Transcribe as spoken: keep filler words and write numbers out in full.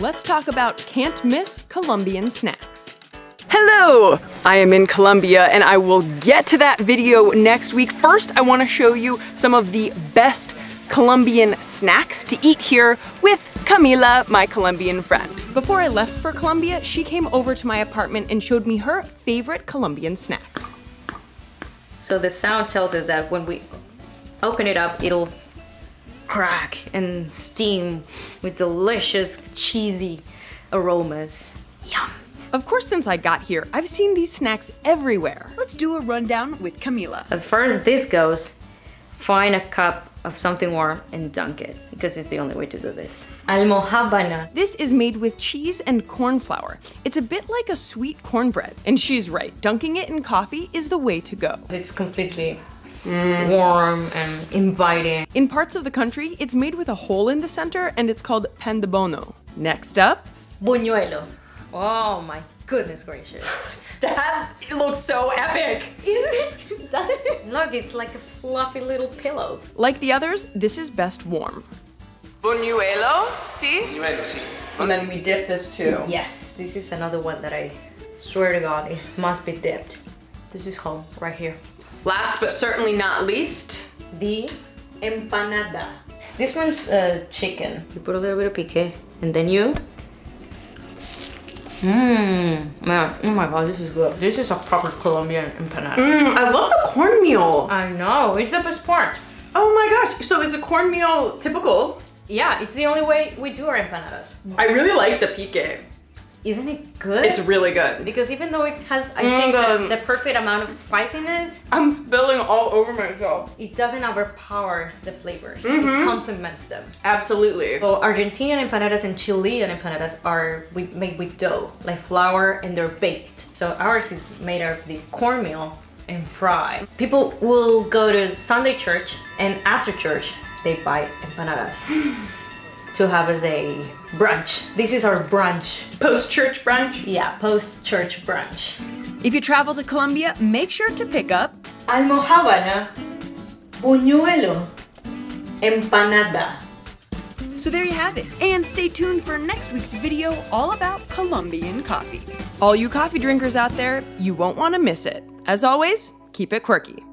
let's talk about can't-miss Colombian snacks. Hello! I am in Colombia, and I will get to that video next week. First, I want to show you some of the best Colombian snacks to eat here with Camila, my Colombian friend. Before I left for Colombia, she came over to my apartment and showed me her favorite Colombian snacks. So the sound tells us that when we open it up, it'll crack and steam with delicious, cheesy aromas. Yum! Of course, since I got here, I've seen these snacks everywhere. Let's do a rundown with Camila. As far as this goes, find a cup of something warm and dunk it, because it's the only way to do this. Almojábana. This is made with cheese and corn flour. It's a bit like a sweet cornbread. And she's right, dunking it in coffee is the way to go. It's completely mm. warm and inviting. In parts of the country, it's made with a hole in the center, and it's called pandebono. Next up, Buñuelo. Oh my goodness gracious. That it looks so epic. Isn't it? Doesn't it? Look, it's like a fluffy little pillow. Like the others, this is best warm. Buñuelo, see? Buñuelo, see. And then we dip this too. Yes, this is another one that I swear to God, it must be dipped. This is home, right here. Last but certainly not least, the empanada. This one's uh, chicken. You put a little bit of pique, and then you Mmm, man, oh my God, this is good. This is a proper Colombian empanada. Mmm, I love the cornmeal. I know, it's the best part. Oh my gosh, so is the cornmeal typical? Yeah, it's the only way we do our empanadas. I really like the pique. Isn't it good? It's really good. Because even though it has, I mm, think, um, the, the perfect amount of spiciness. I'm spilling all over myself. It doesn't overpower the flavors. Mm-hmm. It complements them. Absolutely. So Argentinian empanadas and Chilean empanadas are made with dough, like flour, and they're baked. So ours is made of the cornmeal and fry. People will go to Sunday church, and after church, they buy empanadas. To have as a brunch. This is our brunch. Post-church brunch? Yeah, post-church brunch. If you travel to Colombia, make sure to pick up Almojábana, Buñuelo, Empanada. So there you have it. And stay tuned for next week's video all about Colombian coffee. All you coffee drinkers out there, you won't want to miss it. As always, keep it quirky.